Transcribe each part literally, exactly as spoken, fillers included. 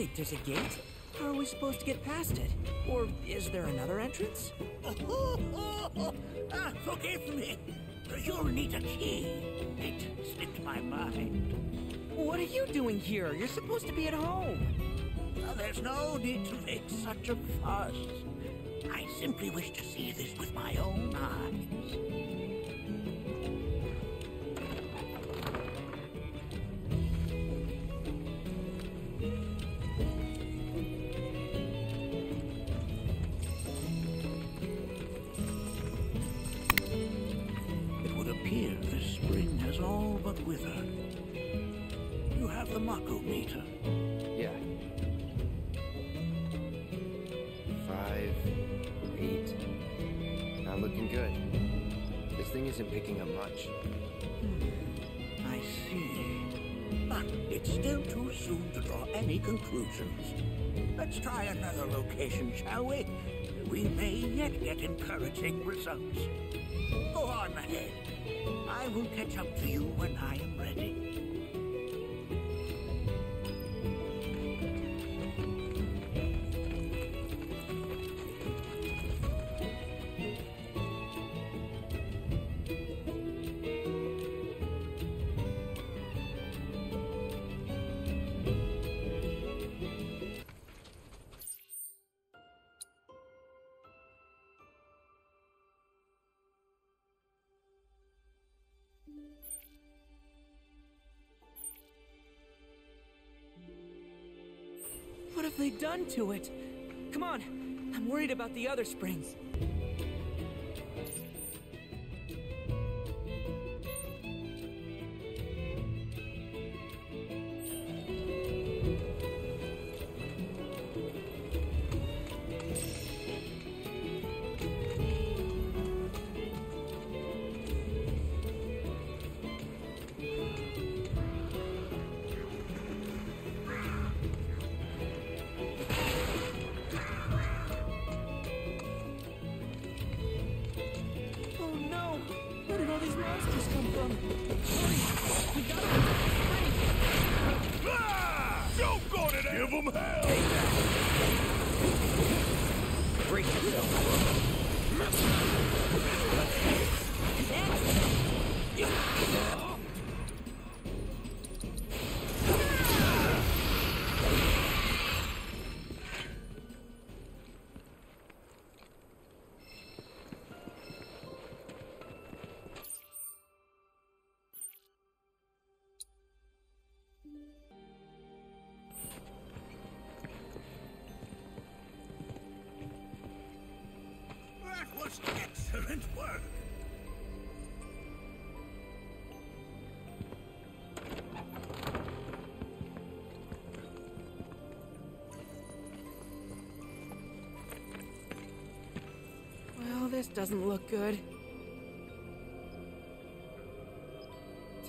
Wait, there's a gate? How are we supposed to get past it? Or is there another entrance? Oh, oh, oh, oh. Ah, forgive me. You'll need a key. It slipped my mind. What are you doing here? You're supposed to be at home. Well, there's no need to make such a fuss. I simply wish to see this with my own eyes. Picking up much. Hmm. I see. But it's still too soon to draw any conclusions. Let's try another location, shall we? We may yet get encouraging results. Go on ahead. I will catch up to you when I am ready. What have they done to it? Come on, I'm worried about the other springs. Excellent work! Well, this doesn't look good.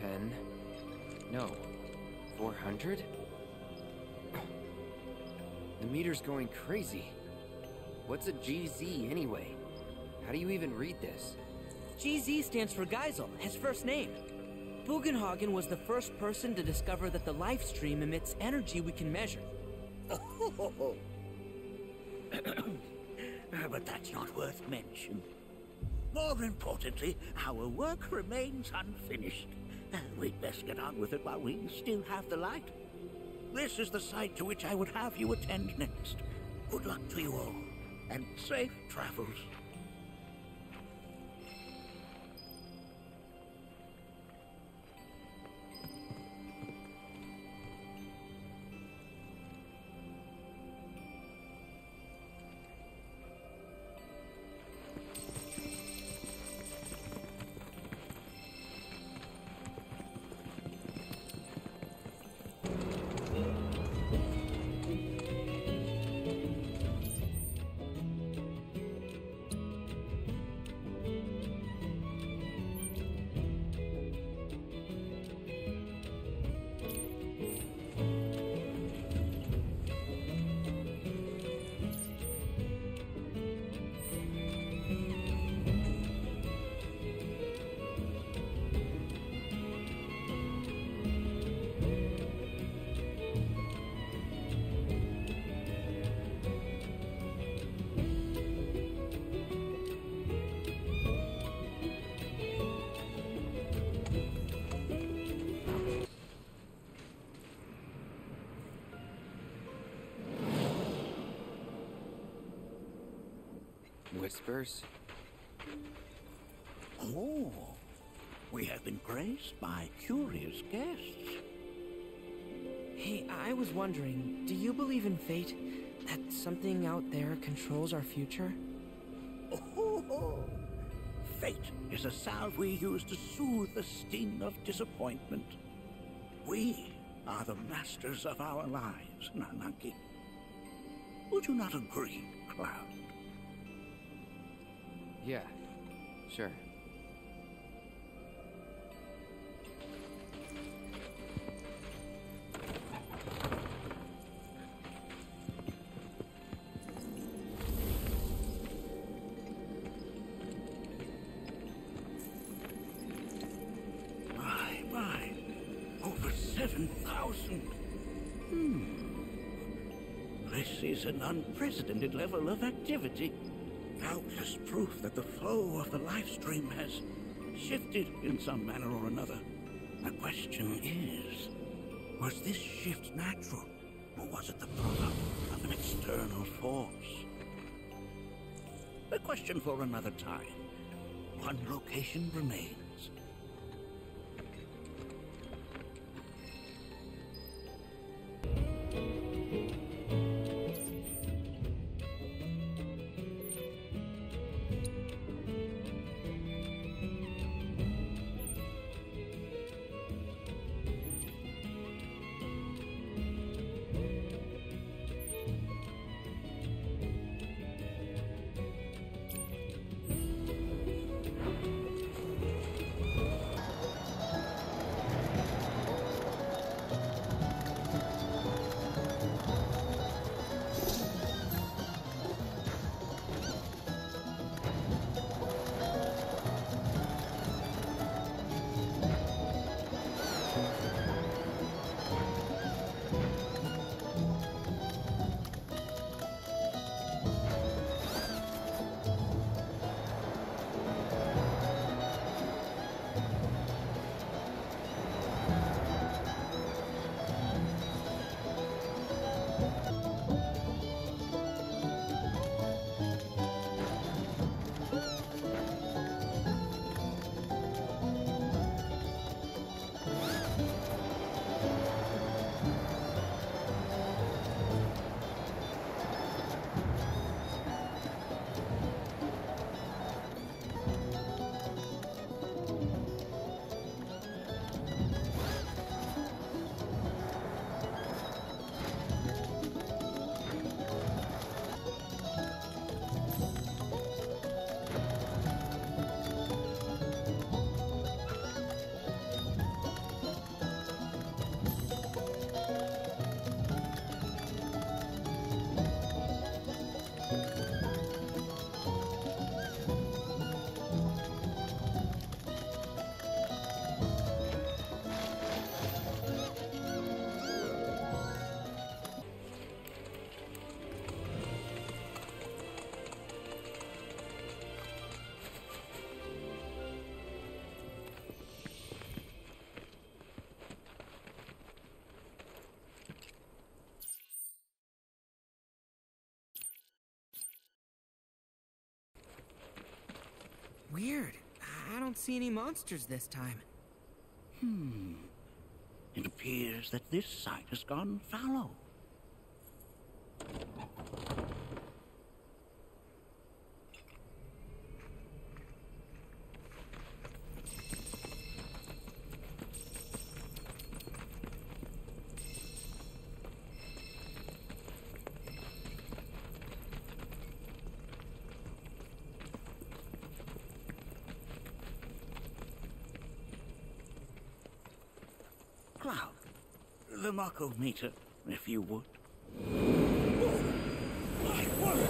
Ten? No. Four hundred? The meter's going crazy. What's a G Z anyway? How do you even read this? G Z stands for Geisel, his first name. Bugenhagen was the first person to discover that the life stream emits energy we can measure. Oh. But that's not worth mention. More importantly, our work remains unfinished. We'd best get on with it while we still have the light. This is the site to which I would have you attend next. Good luck to you all, and safe travels. whispers. Oh, we have been graced by curious guests. Hey, I was wondering, do you believe in fate? That something out there controls our future? Oh, fate is a salve we use to soothe the sting of disappointment. We are the masters of our lives, Nanaki. Would you not agree, Cloud? Yeah, sure. An unprecedented level of activity. Countless proof that the flow of the life stream has shifted in some manner or another. The question is, was this shift natural, or was it the product of an external force? A question for another time. One location remains. Weird. I don't see any monsters this time. Hmm. It appears that this site has gone fallow. The Mako meter, if you would. Oh, my word!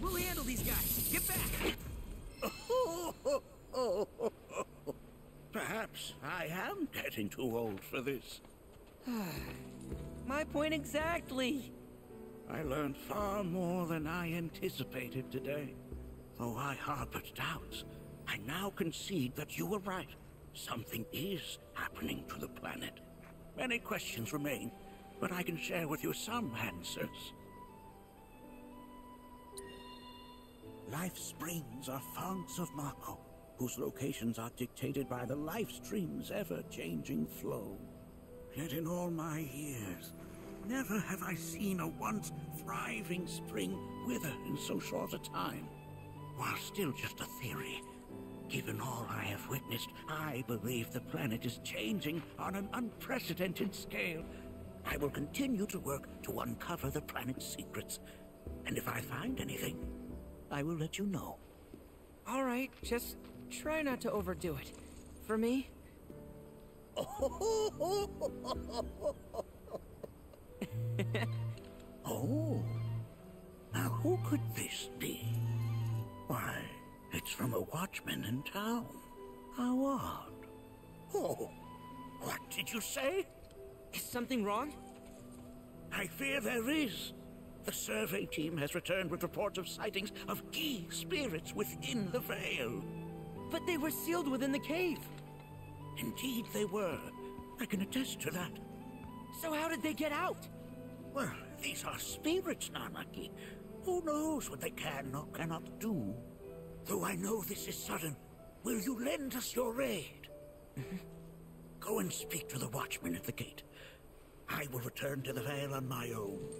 We'll handle these guys. Get back! Oh, oh, oh, oh, oh. Perhaps I am getting too old for this. My point exactly. I learned far more than I anticipated today. Though I harbored doubts, I now concede that you were right. Something is happening to the planet. Many questions remain, but I can share with you some answers. Life springs are founts of Mako, whose locations are dictated by the life stream's ever-changing flow. Yet in all my years, never have I seen a once thriving spring wither in so short a time. While still just a theory, given all I have witnessed, I believe the planet is changing on an unprecedented scale. I will continue to work to uncover the planet's secrets, and if I find anything, I will let you know. All right, just try not to overdo it. For me? Oh, now who could this be? Why, it's from a watchman in town. How odd. Oh, what did you say? Is something wrong? I fear there is. The survey team has returned with reports of sightings of key spirits within the Vale. But they were sealed within the cave. Indeed they were. I can attest to that. So how did they get out? Well, these are spirits, Nanaki. Who knows what they can or cannot do? Though I know this is sudden, will you lend us your aid? Mm-hmm. Go and speak to the watchman at the gate. I will return to the Vale on my own.